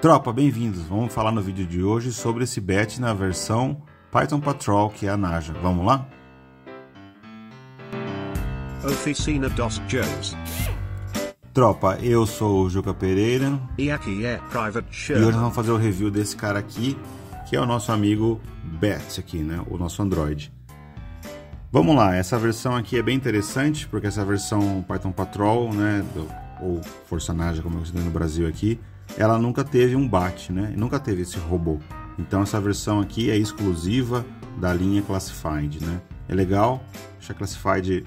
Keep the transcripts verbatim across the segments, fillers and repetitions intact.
Tropa, bem-vindos! Vamos falar no vídeo de hoje sobre esse B A T na versão Python Patrol, que é a Naja. Vamos lá? Oficina dos Joes. Tropa, eu sou o Juca Pereira e aqui é Private Show. E hoje vamos fazer o review desse cara aqui, que é o nosso amigo B A T aqui, né? O nosso Android. Vamos lá, essa versão aqui é bem interessante, porque essa versão Python Patrol, né, do, ou Força Naja, como eu estou no Brasil aqui, ela nunca teve um B A T, né? Nunca teve esse robô. Então essa versão aqui é exclusiva da linha Classified, né? É legal, a Classified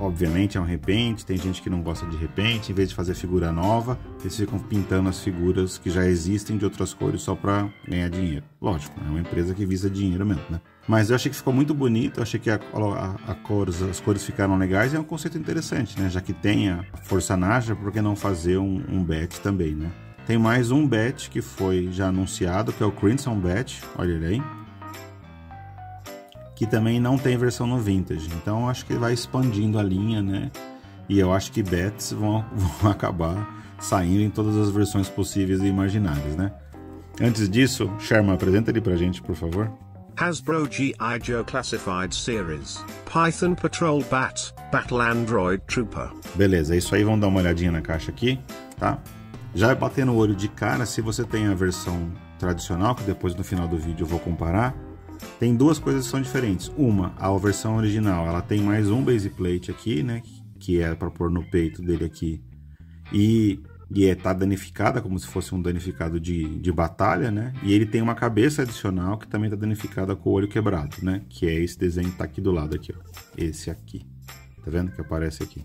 obviamente é um repaint, tem gente que não gosta de repaint, em vez de fazer figura nova, eles ficam pintando as figuras que já existem de outras cores só para ganhar dinheiro. Lógico, é uma empresa que visa dinheiro mesmo, né? Mas eu achei que ficou muito bonito, eu achei que a, a, a cores, as cores ficaram legais e é um conceito interessante, né? Já que tem a Força Naja, por que não fazer um, um B A T também, né? Tem mais um B A T que foi já anunciado, que é o Crimson Bat, olha ele aí. Que também não tem versão no Vintage, então acho que vai expandindo a linha, né? E eu acho que B A Ts vão, vão acabar saindo em todas as versões possíveis e imaginárias, né? Antes disso, Sherman, apresenta ele pra gente, por favor. Hasbro G I. Joe Classified Series, Python Patrol B A T, Battle Android Trooper. Beleza, isso aí, vamos dar uma olhadinha na caixa aqui, tá? Já batendo o olho de cara, se você tem a versão tradicional, que depois no final do vídeo eu vou comparar, tem duas coisas que são diferentes. Uma, a versão original, ela tem mais um base plate aqui, né, que é para pôr no peito dele aqui, e, e é, tá danificada, como se fosse um danificado de, de batalha, né, e ele tem uma cabeça adicional que também tá danificada com o olho quebrado, né, que é esse desenho que tá aqui do lado aqui, ó, esse aqui, tá vendo que aparece aqui.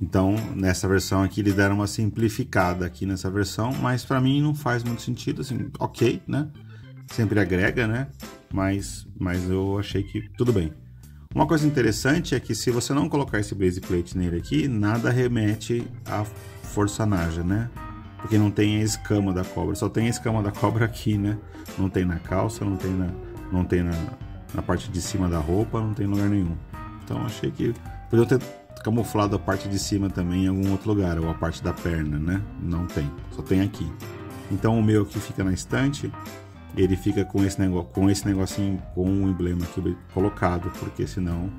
Então, nessa versão aqui, eles deram uma simplificada aqui nessa versão, mas para mim não faz muito sentido, assim, ok, né? Sempre agrega, né? Mas, mas eu achei que tudo bem. Uma coisa interessante é que se você não colocar esse base plate nele aqui, nada remete à Força Naja, né? Porque não tem a escama da cobra, só tem a escama da cobra aqui, né? Não tem na calça, não tem na, não tem na, na parte de cima da roupa, não tem lugar nenhum. Então, achei que podia ter camuflado a parte de cima também em algum outro lugar, ou a parte da perna, né? Não tem, só tem aqui. Então o meu que fica na estante, ele fica com esse negócio, com esse negocinho, com o emblema aqui colocado, porque senão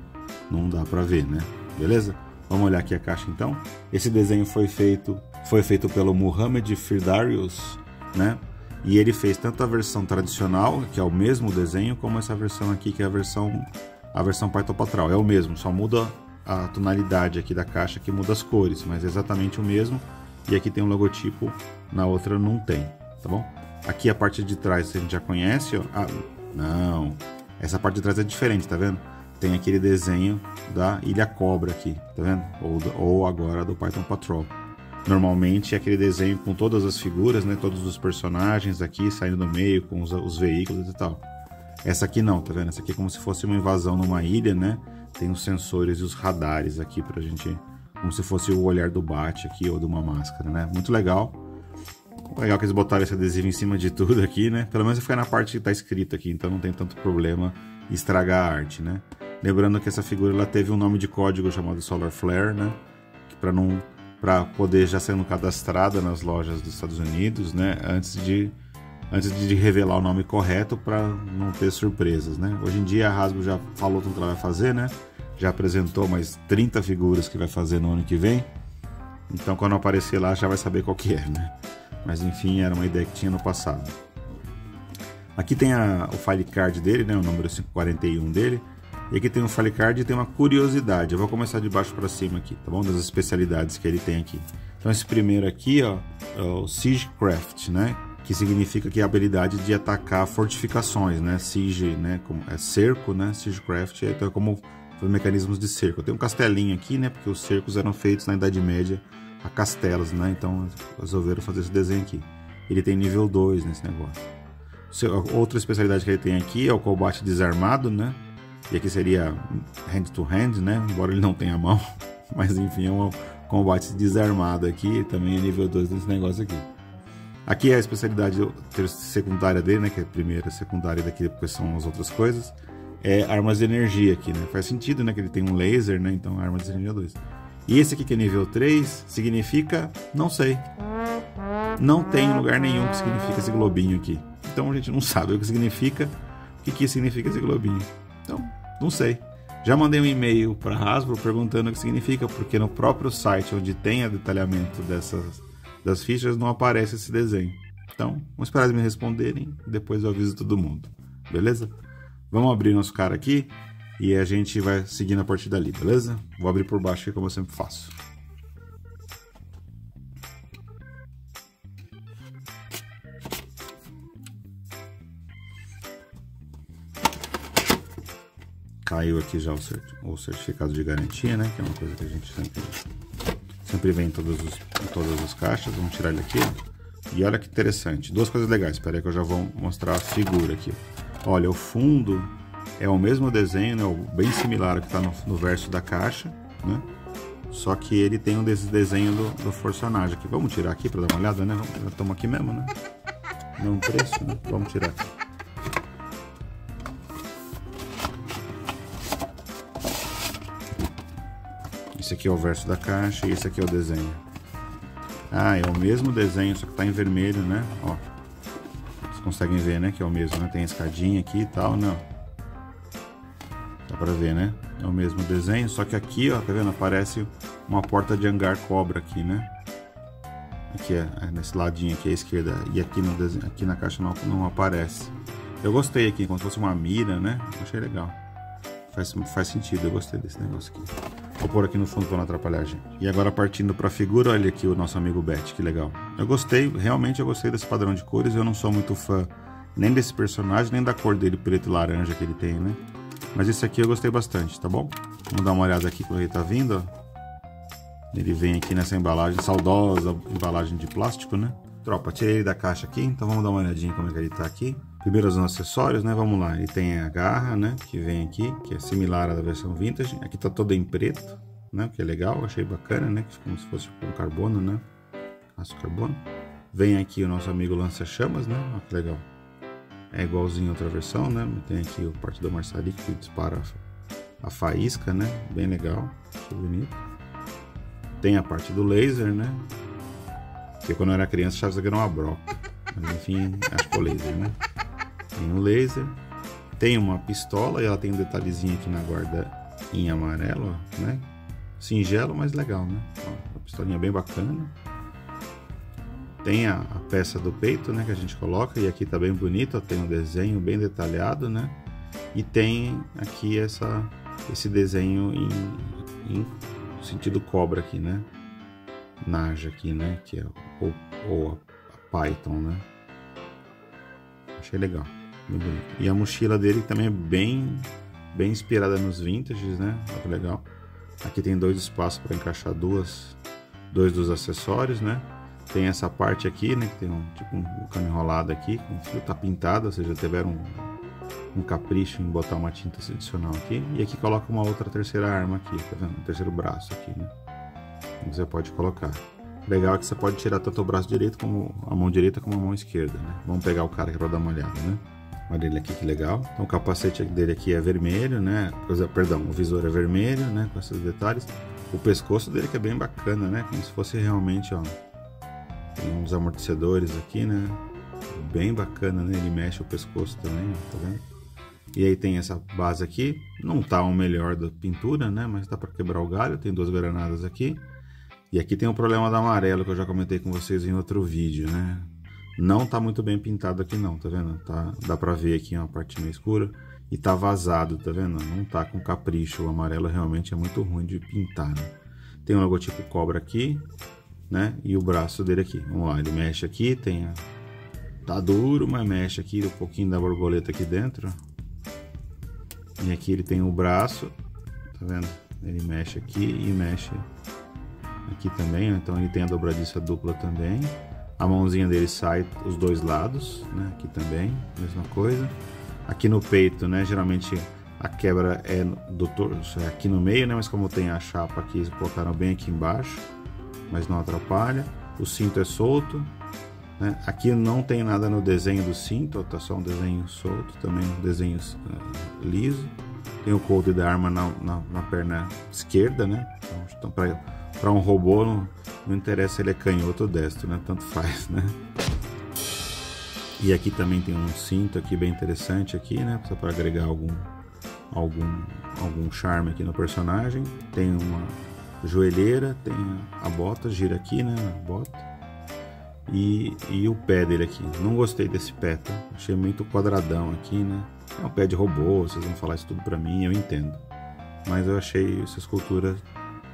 não dá para ver, né? Beleza? Vamos olhar aqui a caixa então. Esse desenho foi feito, foi feito pelo Muhammad Firdarius, né? E ele fez tanto a versão tradicional, que é o mesmo desenho, como essa versão aqui, que é a versão a versão Python Patrol. É o mesmo, só muda a tonalidade aqui da caixa, que muda as cores, mas é exatamente o mesmo. E aqui tem um logotipo, na outra não tem, tá bom? Aqui a parte de trás a gente já conhece, ó. Ah, não, essa parte de trás é diferente, tá vendo? Tem aquele desenho da Ilha Cobra aqui, tá vendo? Ou, ou agora do Python Patrol. Normalmente é aquele desenho com todas as figuras, né? Todos os personagens aqui saindo do meio, com os, os veículos e tal. Essa aqui não, tá vendo? Essa aqui é como se fosse uma invasão numa ilha, né? Tem os sensores e os radares aqui pra gente, como se fosse o olhar do B A T aqui, ou de uma máscara, né? Muito legal. Legal que eles botaram esse adesivo em cima de tudo aqui, né? Pelo menos vai ficar na parte que tá escrito aqui, então não tem tanto problema estragar a arte, né? Lembrando que essa figura, ela teve um nome de código chamado Solar Flare, né? Que pra não... pra poder já sendo cadastrada nas lojas dos Estados Unidos, né? Antes de... antes de revelar o nome correto, para não ter surpresas, né? Hoje em dia a Hasbro já falou tudo que ela vai fazer, né? Já apresentou mais trinta figuras que vai fazer no ano que vem. Então quando aparecer lá já vai saber qual que é, né? Mas enfim, era uma ideia que tinha no passado. Aqui tem a, o file card dele, né? O número quinhentos e quarenta e um dele. E aqui tem um file card e tem uma curiosidade. Eu vou começar de baixo para cima aqui, tá bom? Das especialidades que ele tem aqui. Então esse primeiro aqui, ó, é o Siegecraft, né? Que significa que é a habilidade de atacar fortificações, né? Siege, né? Como é cerco, né? Siegecraft é como mecanismos de cerco. Tem um castelinho aqui, né? Porque os cercos eram feitos na Idade Média a castelos, né? Então resolveram fazer esse desenho aqui. Ele tem nível dois nesse negócio. Outra especialidade que ele tem aqui é o combate desarmado, né? E aqui seria hand to hand, né? Embora ele não tenha mão, mas enfim, é um combate desarmado aqui. Também é nível dois nesse negócio aqui. Aqui é a especialidade secundária dele, né? Que é a primeira secundária daqui, porque são as outras coisas. É armas de energia aqui, né? Faz sentido, né? Que ele tem um laser, né? Então armas de energia dois. E esse aqui que é nível três, significa... não sei. não tem lugar nenhum que significa esse globinho aqui. Então a gente não sabe o que significa, o que, que significa esse globinho. Então, não sei. Já mandei um e-mail para a Hasbro perguntando o que significa, porque no próprio site onde tem o detalhamento dessas, das fichas não aparece esse desenho. Então, vamos esperar eles me responderem, depois eu aviso todo mundo, beleza? Vamos abrir nosso cara aqui e a gente vai seguindo a partir dali, beleza? Vou abrir por baixo aqui como eu sempre faço. Caiu aqui já o certificado de garantia, né? Que é uma coisa que a gente sempre, sempre vê em todas, os, em todas as caixas. Vamos tirar ele aqui. E olha que interessante. Duas coisas legais. Espera aí que eu já vou mostrar a figura aqui. Olha, o fundo é o mesmo desenho, né? Bem similar ao que está no, no verso da caixa, né? Só que ele tem um desses desenhos do, do personagem aqui. Vamos tirar aqui para dar uma olhada, né? Vamos, estamos aqui mesmo, né? Não preço, né? Vamos tirar aqui. Esse aqui é o verso da caixa e esse aqui é o desenho. Ah, é o mesmo desenho, só que tá em vermelho, né? Ó, vocês conseguem ver, né? Que é o mesmo, né? Tem a escadinha aqui e tal, não. Dá pra ver, né? É o mesmo desenho, só que aqui, ó, tá vendo? Aparece uma porta de hangar cobra aqui, né? Aqui, é, nesse ladinho aqui à esquerda. E aqui, no desenho, aqui na caixa não, não aparece. Eu gostei aqui, como se fosse uma mira, né? Achei legal. Faz, faz sentido, eu gostei desse negócio aqui. Vou pôr aqui no fundo para não atrapalhar, gente. E agora partindo para a figura, olha aqui o nosso amigo Bat, que legal. Eu gostei, realmente eu gostei desse padrão de cores. Eu não sou muito fã nem desse personagem, nem da cor dele, preto e laranja que ele tem, né? Mas esse aqui eu gostei bastante, tá bom? Vamos dar uma olhada aqui quando ele tá vindo, ó. Ele vem aqui nessa embalagem, saudosa embalagem de plástico, né? Tropa, tirei ele da caixa aqui, então vamos dar uma olhadinha como é que ele tá aqui. Primeiro os acessórios, né? Vamos lá. Ele tem a garra, né? Que vem aqui, que é similar à da versão vintage. Aqui tá toda em preto, né? Que é legal, achei bacana, né? Como se fosse um carbono, né? Aço carbono. Vem aqui o nosso amigo lança-chamas, né? Olha que legal. É igualzinho a outra versão, né? Tem aqui o parte do maçarico que dispara a faísca, né? Bem legal, achei bonito. Tem a parte do laser, né? Porque quando eu era criança achava que era uma broca. Mas enfim, acho que é o laser, né? Tem um laser, tem uma pistola e ela tem um detalhezinho aqui na guarda em amarelo, né? Singelo, mas legal, né? Ó, uma pistolinha bem bacana. Tem a, a peça do peito, né? Que a gente coloca e aqui tá bem bonito, ó, tem um desenho bem detalhado, né? E tem aqui essa, esse desenho em, em sentido cobra aqui, né? Naja aqui, né? Que é ou, ou a, a Python, né? Achei legal. E a mochila dele também é bem, bem inspirada nos vintages, né? Olha que legal. Aqui tem dois espaços para encaixar duas, dois dos acessórios, né? Tem essa parte aqui, né? Que tem um tipo um cano enrolado aqui, com fio, tá pintado, ou seja, tiveram um, um capricho em botar uma tinta adicional aqui. E aqui coloca uma outra terceira arma aqui, tá vendo? Um terceiro braço aqui, né? Você pode colocar. Legal é que você pode tirar tanto o braço direito, como a mão direita, como a mão esquerda, né? Vamos pegar o cara aqui para dar uma olhada, né? Olha ele aqui, que legal. Então o capacete dele aqui é vermelho, né? Coisa, perdão, o visor é vermelho, né? Com esses detalhes. O pescoço dele que é bem bacana, né? Como se fosse realmente, ó... Tem uns amortecedores aqui, né? Bem bacana, né? Ele mexe o pescoço também, tá vendo? E aí tem essa base aqui. Não tá o melhor da pintura, né? Mas dá para quebrar o galho. Tem duas granadas aqui. E aqui tem o problema do amarelo, que eu já comentei com vocês em outro vídeo, né? Não tá muito bem pintado aqui não, tá vendo? Tá, dá pra ver aqui uma parte meio escura. E tá vazado, tá vendo? Não tá com capricho, o amarelo realmente é muito ruim de pintar, né? Tem um logotipo cobra aqui, né? E o braço dele aqui. Vamos lá, ele mexe aqui, tem... A... Tá duro, mas mexe aqui, um pouquinho da borboleta aqui dentro. E aqui ele tem o braço, tá vendo? Ele mexe aqui e mexe... Aqui também, então ele tem a dobradiça dupla também. A mãozinha dele sai os dois lados, né? Aqui também, mesma coisa. Aqui no peito, né? Geralmente a quebra é do torso, é aqui no meio, né? Mas como tem a chapa aqui, eles colocaram bem aqui embaixo, mas não atrapalha. O cinto é solto, né? Aqui não tem nada no desenho do cinto, tá só um desenho solto, também um desenho uh, liso. Tem o coldre da arma na, na, na perna esquerda, né? Então, para um robô, Não interessa se ele é canhoto ou destro, né? Tanto faz, né? E aqui também tem um cinto aqui bem interessante aqui, né? Só para agregar algum, algum, algum charme aqui no personagem. Tem uma joelheira, tem a bota, gira aqui, né? A bota. E, e o pé dele aqui. Não gostei desse pé, tá? Achei muito quadradão aqui, né? É um pé de robô, vocês vão falar isso tudo pra mim, eu entendo. Mas eu achei essa escultura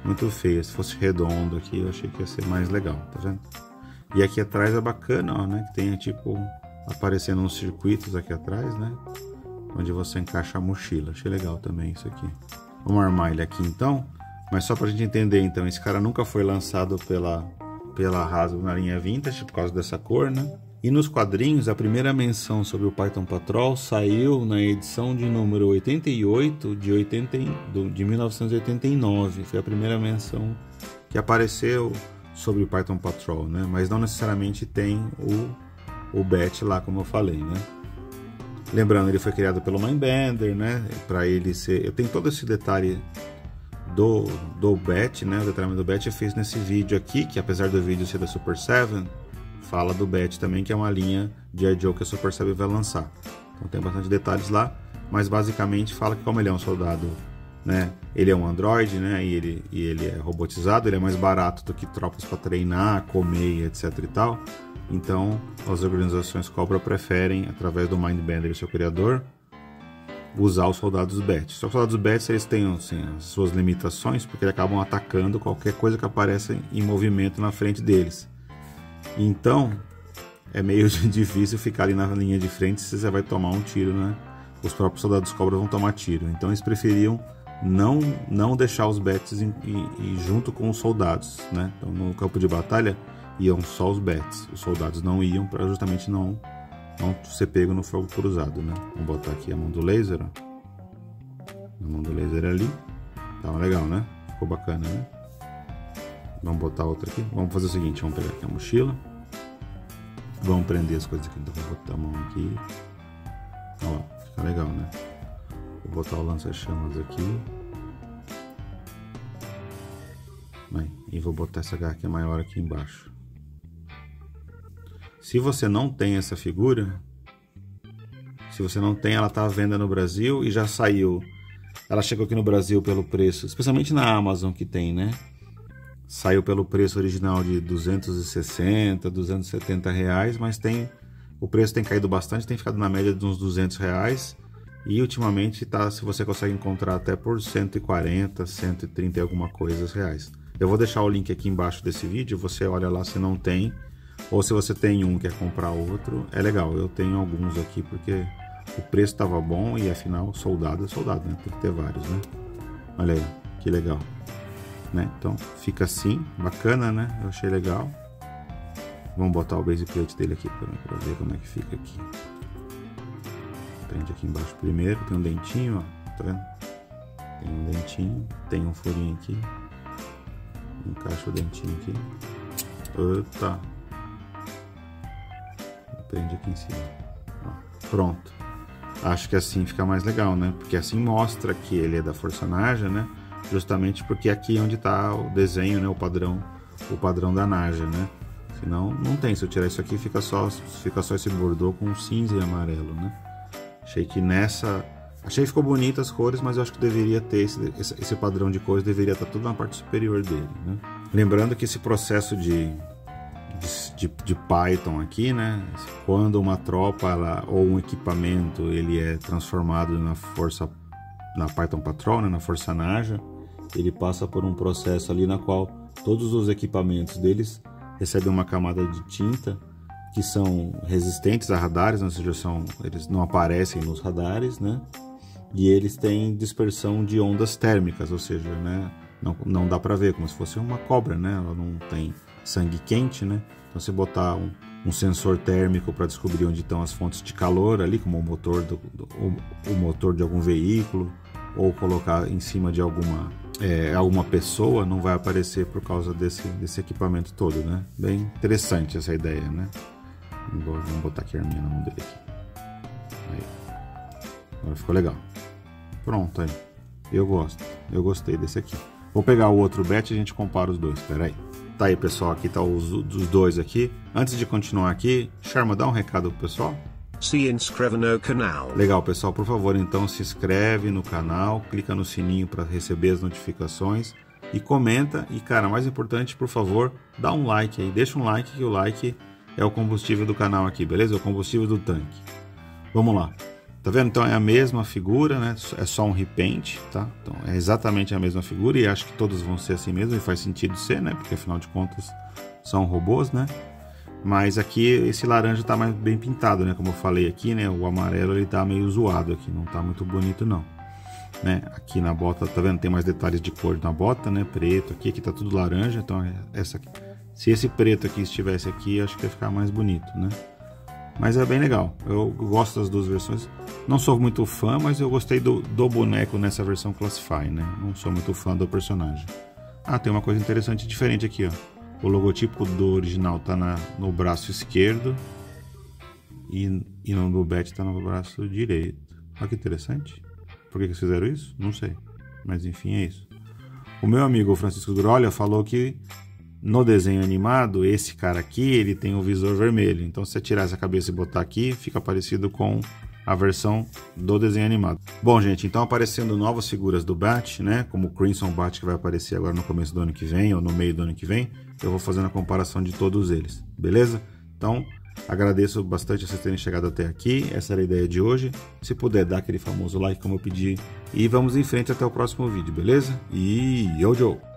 muito feia. Se fosse redondo aqui, eu achei que ia ser mais legal, tá vendo? E aqui atrás é bacana, ó, né? Que tem, tipo, aparecendo uns circuitos aqui atrás, né? Onde você encaixa a mochila. Achei legal também isso aqui. Vamos armar ele aqui, então. Mas só pra gente entender, então. Esse cara nunca foi lançado pela... pela Hasbro na linha Vintage, por causa dessa cor, né? E nos quadrinhos, a primeira menção sobre o Python Patrol saiu na edição de número oitenta e oito de, oitenta, do, de mil novecentos e oitenta e nove. Foi a primeira menção que apareceu sobre o Python Patrol, né? Mas não necessariamente tem o, o B A T lá, como eu falei, né? Lembrando, ele foi criado pelo Mindbender, né? Para ele ser... Eu tenho todo esse detalhe... Do, do B A T, né? O detalhamento do B A T eu fiz nesse vídeo aqui, que apesar do vídeo ser da Super sete, fala do B A T também, que é uma linha de G I Joe que a Super sete vai lançar. Então tem bastante detalhes lá, mas basicamente fala que como ele é um soldado, né? Ele é um androide, né? E ele, e ele é robotizado, ele é mais barato do que tropas para treinar, comer, etc e tal. Então as organizações Cobra preferem, através do Mindbender, seu criador, usar os soldados B A T. Só que os soldados B A T, eles têm assim, as suas limitações, porque eles acabam atacando qualquer coisa que aparece em movimento na frente deles. Então, é meio difícil ficar ali na linha de frente se você vai tomar um tiro, né? Os próprios soldados Cobra vão tomar tiro. Então, eles preferiam não, não deixar os B A Ts em, em, em, junto com os soldados, né? Então, no campo de batalha, iam só os B A Ts. Os soldados não iam para justamente não... não ser pego no fogo cruzado, né? Vamos botar aqui a mão do laser, ó. A mão do laser ali. Tá legal, né? Ficou bacana, né? Vamos botar outra aqui. Vamos fazer o seguinte, vamos pegar aqui a mochila. Vamos prender as coisas aqui. Então vamos botar a mão aqui. Ó, fica legal, né? Vou botar o lança-chamas aqui. Bem, e vou botar essa garrafa maior aqui embaixo. Se você não tem essa figura, se você não tem, ela está à venda no Brasil e já saiu. Ela chegou aqui no Brasil pelo preço, especialmente na Amazon que tem, né? Saiu pelo preço original de duzentos e sessenta, duzentos e setenta reais, mas tem, o preço tem caído bastante, tem ficado na média de uns duzentos reais. E ultimamente, tá, se você consegue encontrar até por cento e quarenta, cento e trinta e alguma coisa reais. Eu vou deixar o link aqui embaixo desse vídeo, você olha lá se não tem. Ou se você tem um e quer comprar outro, é legal. Eu tenho alguns aqui porque o preço estava bom e afinal soldado é soldado, né? Tem que ter vários, né? Olha aí, que legal, né? Então fica assim, bacana, né? Eu achei legal. Vamos botar o base plate dele aqui para ver como é que fica aqui. Prende aqui embaixo primeiro, tem um dentinho, ó, tá vendo? Tem um dentinho, tem um furinho aqui. Encaixa o dentinho aqui. Eita! Prende aqui em cima. Ó, pronto. Acho que assim fica mais legal, né? Porque assim mostra que ele é da Força Naja, né? Justamente porque aqui é onde está o desenho, né? O padrão, o padrão da Naja, né? Senão não tem. Se eu tirar isso aqui, fica só, fica só esse bordô com cinza e amarelo, né? Achei que nessa... Achei que ficou bonita as cores, mas eu acho que deveria ter esse, esse padrão de cores, deveria estar tudo na parte superior dele, né? Lembrando que esse processo de... De, de Python aqui, né? Quando uma tropa ela, ou um equipamento ele é transformado na força, na Python Patrol, né? Na Força Naja, ele passa por um processo ali na qual todos os equipamentos deles recebem uma camada de tinta que são resistentes a radares, ou seja, são, eles não aparecem nos radares, né? E eles têm dispersão de ondas térmicas, ou seja, né? Não, não dá para ver, como se fosse uma cobra, né? Ela não tem sangue quente, né? Então você botar um, um sensor térmico para descobrir onde estão as fontes de calor ali, como o motor, do, do, o, o motor de algum veículo, ou colocar em cima de alguma, é, alguma pessoa, não vai aparecer por causa desse, desse equipamento todo, né? Bem interessante essa ideia, né? Agora, vamos botar aqui a arminha na mão dele aqui. Aí. Agora ficou legal. Pronto, aí. Eu gosto. Eu gostei desse aqui. Vou pegar o outro B A T e a gente compara os dois. Espera aí. Tá aí, pessoal, aqui tá os, os dois aqui. Antes de continuar aqui, Sharma, dá um recado pro pessoal. Se inscreve no canal. Legal, pessoal, por favor, então se inscreve no canal, clica no sininho para receber as notificações e comenta. E, cara, mais importante, por favor, dá um like aí, deixa um like, que o like é o combustível do canal aqui, beleza? É o combustível do tanque. Vamos lá. Tá vendo? Então é a mesma figura, né? É só um repaint, tá? Então é exatamente a mesma figura, e acho que todos vão ser assim mesmo, e faz sentido ser, né? Porque afinal de contas são robôs, né? Mas aqui esse laranja tá mais bem pintado, né? Como eu falei aqui, né? O amarelo ele tá meio zoado aqui, não tá muito bonito não, né? Aqui na bota, tá vendo? Tem mais detalhes de cor na bota, né? Preto aqui, aqui tá tudo laranja, então essa aqui. Se esse preto aqui estivesse aqui, acho que ia ficar mais bonito, né? Mas é bem legal, eu gosto das duas versões. Não sou muito fã, mas eu gostei do, do boneco nessa versão Classified, né? Não sou muito fã do personagem. Ah, tem uma coisa interessante e diferente aqui, ó. O logotipo do original tá na, no braço esquerdo e, e no do B A T tá no braço direito. Olha que interessante. Por que eles fizeram isso? Não sei. Mas enfim, é isso. O meu amigo Francisco Grolha falou que no desenho animado, esse cara aqui, ele tem o visor vermelho. Então, se você tirar essa cabeça e botar aqui, fica parecido com a versão do desenho animado. Bom, gente, então aparecendo novas figuras do B A T, né? Como o Crimson Bat, que vai aparecer agora no começo do ano que vem, ou no meio do ano que vem. Eu vou fazendo a comparação de todos eles, beleza? Então, agradeço bastante vocês terem chegado até aqui. Essa era a ideia de hoje. Se puder, dá aquele famoso like, como eu pedi. E vamos em frente até o próximo vídeo, beleza? E yo, yo!